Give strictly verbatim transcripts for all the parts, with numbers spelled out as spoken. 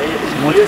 Spiel.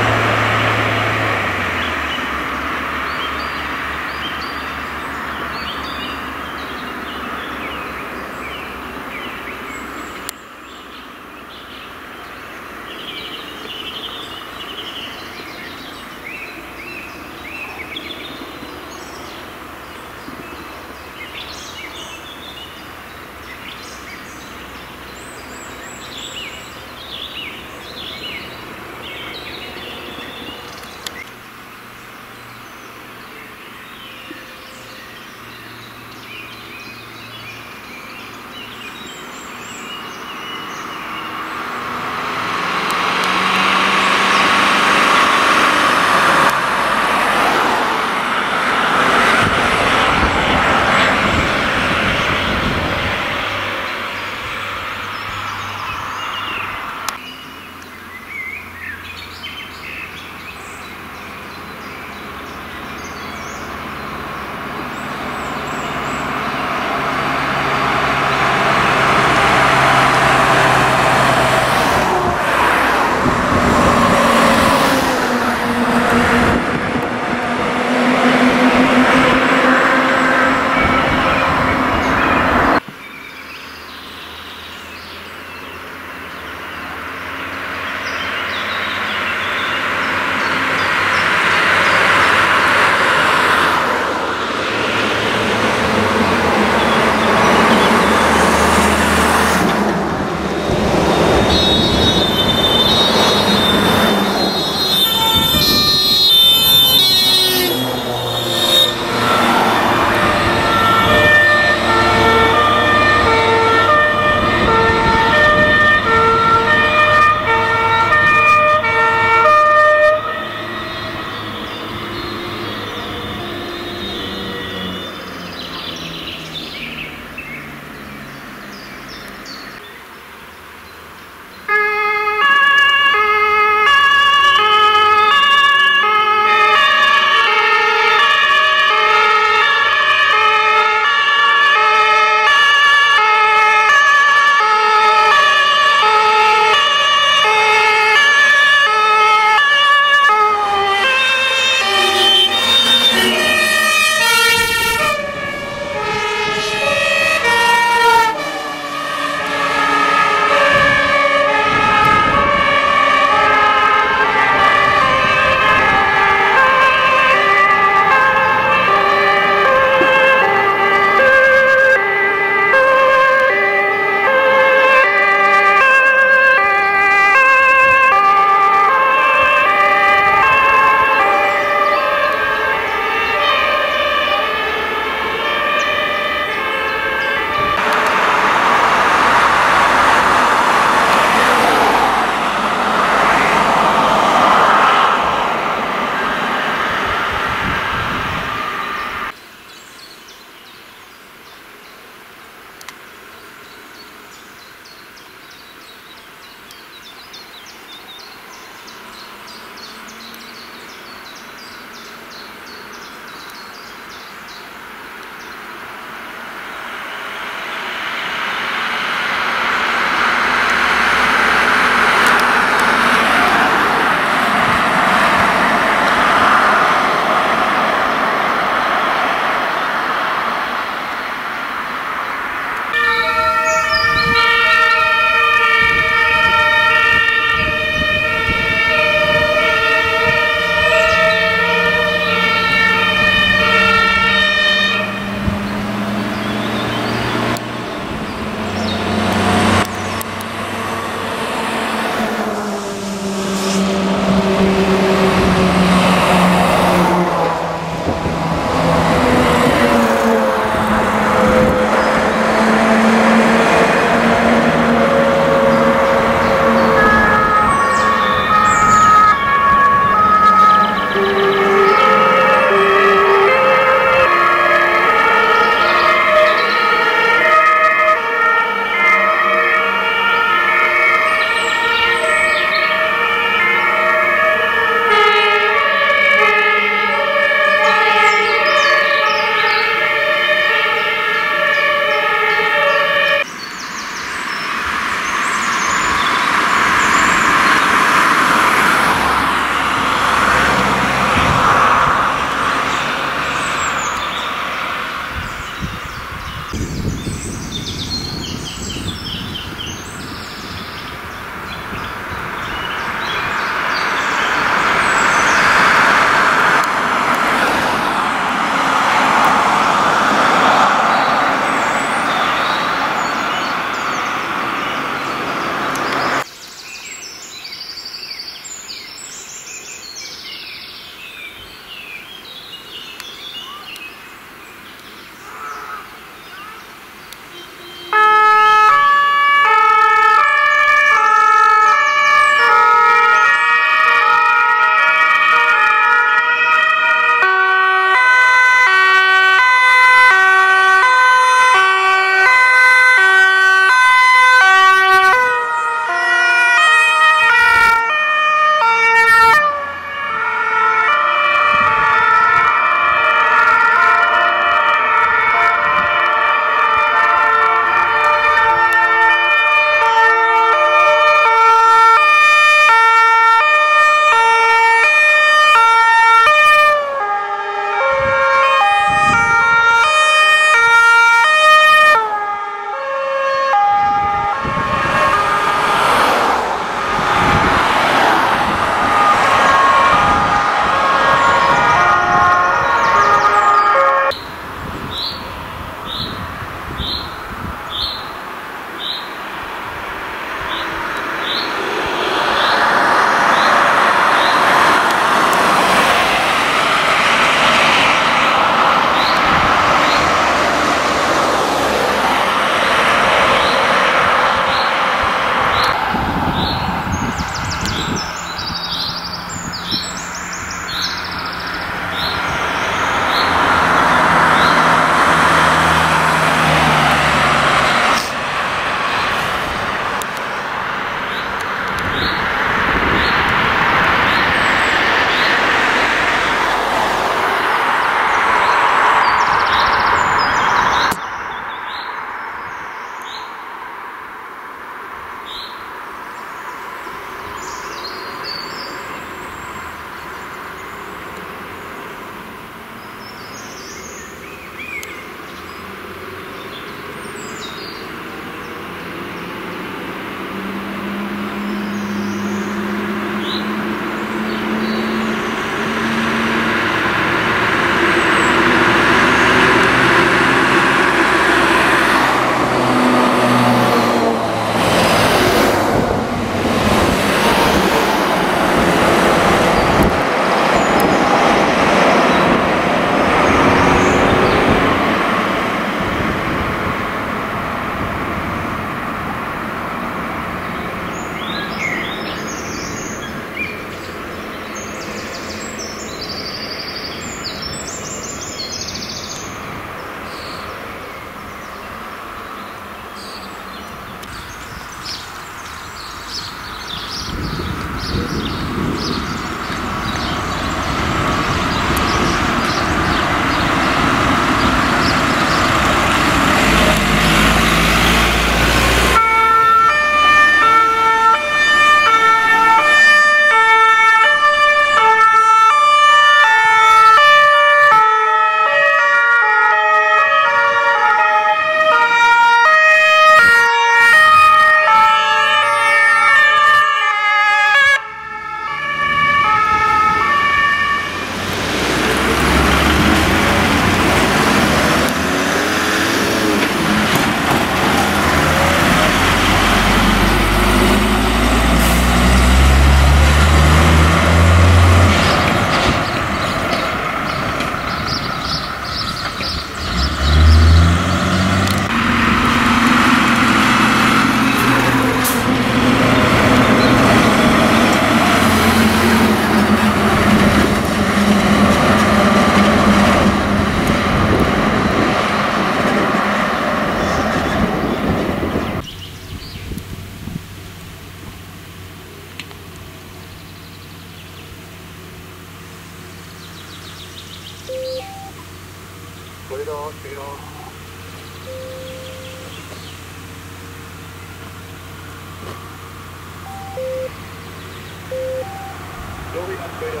Florian Köder,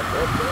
Höhe.